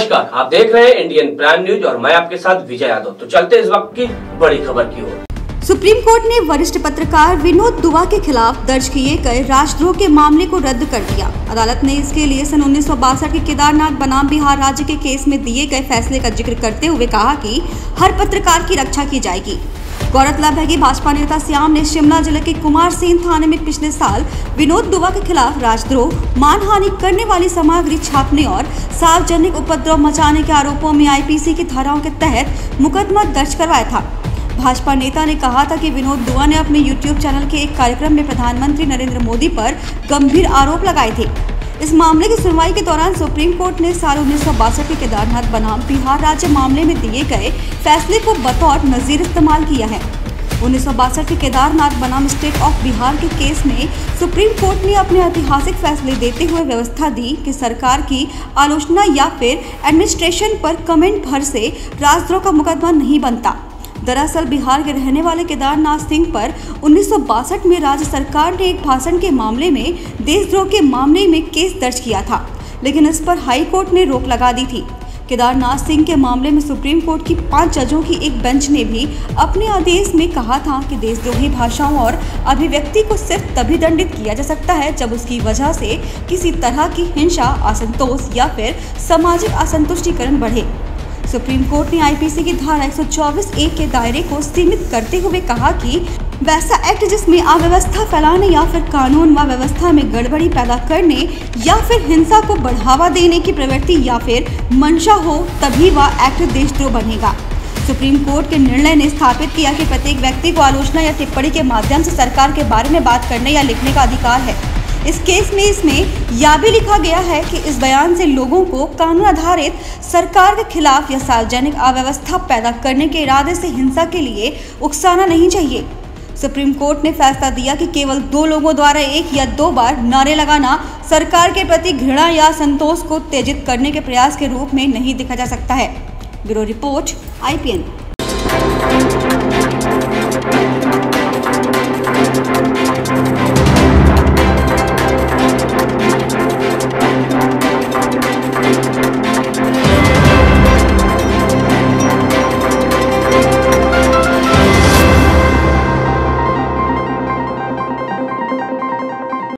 नमस्कार, आप देख रहे हैं इंडियन प्राइम न्यूज और मैं आपके साथ विजय यादव। तो चलते हैं इस वक्त की बड़ी खबर की ओर। सुप्रीम कोर्ट ने वरिष्ठ पत्रकार विनोद दुआ के खिलाफ दर्ज किए गए राष्ट्रद्रोह के मामले को रद्द कर दिया। अदालत ने इसके लिए सन 1962 के केदारनाथ बनाम बिहार राज्य के केस में दिए गए फैसले का जिक्र करते हुए कहा कि हर पत्रकार की रक्षा की जाएगी। गौरतलब है कि भाजपा नेता श्याम ने शिमला जिले के कुमार सिंह थाने में पिछले साल विनोद दुआ के खिलाफ राजद्रोह, मानहानि करने वाली सामग्री छापने और सार्वजनिक उपद्रव मचाने के आरोपों में आईपीसी की धाराओं के तहत मुकदमा दर्ज करवाया था। भाजपा नेता ने कहा था कि विनोद दुआ ने अपने यूट्यूब चैनल के एक कार्यक्रम में प्रधानमंत्री नरेंद्र मोदी पर गंभीर आरोप लगाए थे। इस मामले की सुनवाई के दौरान सुप्रीम कोर्ट ने साल 1962 के केदारनाथ बनाम बिहार राज्य मामले में दिए गए फैसले को बतौर नज़ीर इस्तेमाल किया है। 1962 के केदारनाथ बनाम स्टेट ऑफ बिहार के केस में सुप्रीम कोर्ट ने अपने ऐतिहासिक फैसले देते हुए व्यवस्था दी कि सरकार की आलोचना या फिर एडमिनिस्ट्रेशन पर कमेंट भर से राजद्रोह का मुकदमा नहीं बनता। दरअसल बिहार के रहने वाले केदारनाथ सिंह पर 1962 में राज्य सरकार ने एक भाषण के मामले में देशद्रोह के मामले में केस दर्ज किया था, लेकिन इस पर हाई कोर्ट ने रोक लगा दी थी। केदारनाथ सिंह के मामले में सुप्रीम कोर्ट की 5 जजों की एक बेंच ने भी अपने आदेश में कहा था कि देशद्रोही भाषाओं और अभिव्यक्ति को सिर्फ तभी दंडित किया जा सकता है जब उसकी वजह से किसी तरह की हिंसा, असंतोष या फिर सामाजिक असंतुष्टिकरण बढ़े। सुप्रीम कोर्ट ने आईपीसी की धारा 124A के दायरे को सीमित करते हुए कहा कि वैसा एक्ट जिसमें अव्यवस्था फैलाने या फिर कानून व व्यवस्था में गड़बड़ी पैदा करने या फिर हिंसा को बढ़ावा देने की प्रवृत्ति या फिर मंशा हो, तभी वह एक्ट देशद्रोह बनेगा। सुप्रीम कोर्ट के निर्णय ने स्थापित किया कि प्रत्येक व्यक्ति को आलोचना या टिप्पणी के माध्यम से सरकार के बारे में बात करने या लिखने का अधिकार है। इस केस में इसमें यह भी लिखा गया है कि इस बयान से लोगों को कानून आधारित सरकार के खिलाफ या सार्वजनिक अव्यवस्था पैदा करने के इरादे से हिंसा के लिए उकसाना नहीं चाहिए। सुप्रीम कोर्ट ने फैसला दिया कि केवल 2 लोगों द्वारा एक या 2 बार नारे लगाना सरकार के प्रति घृणा या संतोष को तेजित करने के प्रयास के रूप में नहीं देखा जा सकता है। Bureau report IPN।